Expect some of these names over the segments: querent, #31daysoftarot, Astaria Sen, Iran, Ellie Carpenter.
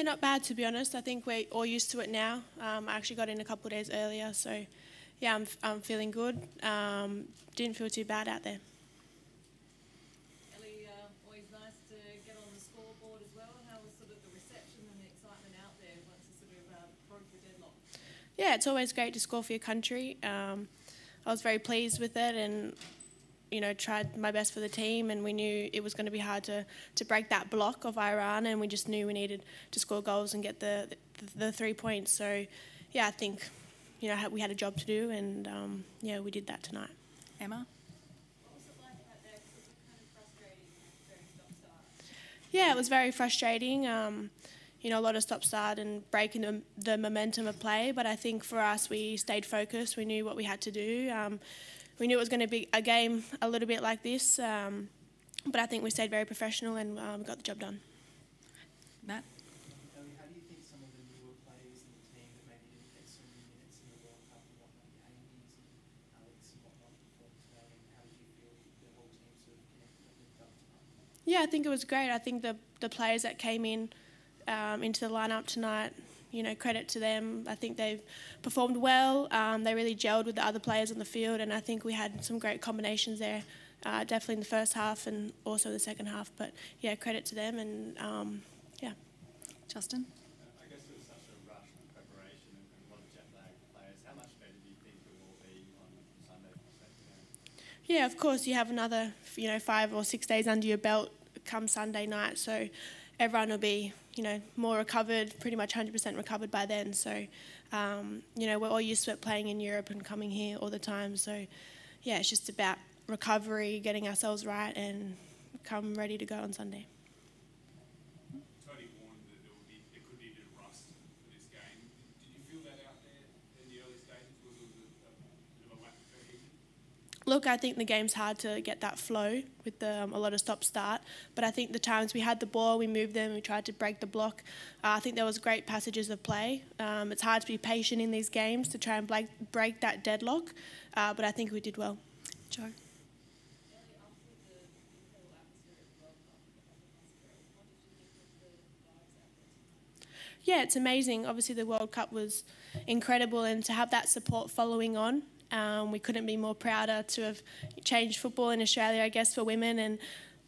Yeah, not bad, to be honest. I think we're all used to it now. I actually got in a couple of days earlier, so yeah, I'm feeling good. Didn't feel too bad out there. Ellie, always nice to get on the scoreboard as well. How was sort of the reception and the excitement out there once you sort of broke the deadlock? Yeah, it's always great to score for your country. I was very pleased with it, and you know, tried my best for the team, and we knew it was going to be hard to break that block of Iran, and we just knew we needed to score goals and get the 3 points. So, yeah, I think, you know, we had a job to do, and, yeah, we did that tonight. Emma? What was it like out there? Because it was kind of frustrating, very stop-start. Yeah, it was very frustrating. You know, a lot of stop-start and breaking the momentum of play, but I think for us, we stayed focused. We knew what we had to do. We knew it was going to be a game a little bit like this, but I think we stayed very professional and got the job done. Matt? Ellie, how do you think some of the newer players in the team that maybe didn't get so many minutes in the World Cup and whatnot, and Alex and whatnot, performed today, and how did you feel the whole team sort of connected and lived up tonight? Yeah, I think it was great. I think the players that came in into the lineup tonight, you know, credit to them. I think they've performed well. They really gelled with the other players on the field, and I think we had some great combinations there, definitely in the first half and also the second half. But, yeah, credit to them, and, yeah. Justin? I guess it was such a rush in preparation and a lot of jet-lagged players. How much better do you think it will be on Sunday? Yeah, of course, you have another, you know, 5 or 6 days under your belt come Sunday night, so everyone will be, you know, more recovered, pretty much 100% recovered by then. So, you know, we're all used to it playing in Europe and coming here all the time. So, yeah, it's just about recovery, getting ourselves right, and come ready to go on Sunday. Tony warned that there could be a bit of rust for this game. Did you feel that out there in the early stages? Was it a bit of a lack of cohesion? Look, I think the game's hard to get that flow with a lot of stop-start, but I think the times we had the ball, we moved them, we tried to break the block. I think there was great passages of play. It's hard to be patient in these games to try and break that deadlock, but I think we did well. Jo? Yeah, it's amazing. Obviously the World Cup was incredible, and to have that support following on, we couldn't be more prouder to have changed football in Australia, I guess, for women, and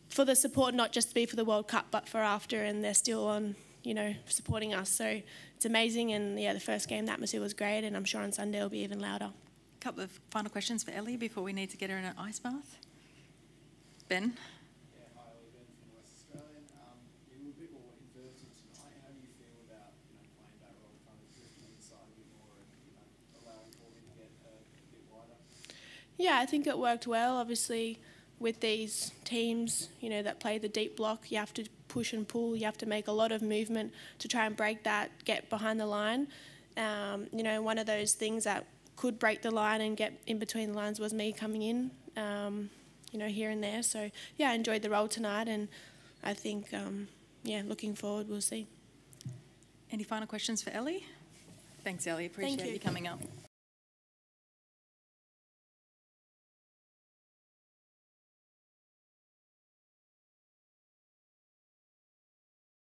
for the support not just to be for the World Cup but for after, and they're still on, you know, supporting us. So it's amazing, and, yeah, the first game, the atmosphere was great, and I'm sure on Sunday it'll be even louder. A couple of final questions for Ellie before we need to get her in an ice bath. Ben? Yeah, hi, Ellie, Ben from West Australian. You were a bit more inverted tonight. How do you feel about, you know, playing that role, kind of drifting inside a bit more and, you know, allowing for him to get Yeah, I think it worked well. Obviously, with these teams, you know, that play the deep block, you have to push and pull. You have to make a lot of movement to try and break that, get behind the line. You know, one of those things that could break the line and get in between the lines was me coming in, you know, here and there. So, yeah, I enjoyed the role tonight, and I think, yeah, looking forward, we'll see. Any final questions for Ellie? Thanks, Ellie. Appreciate you coming up.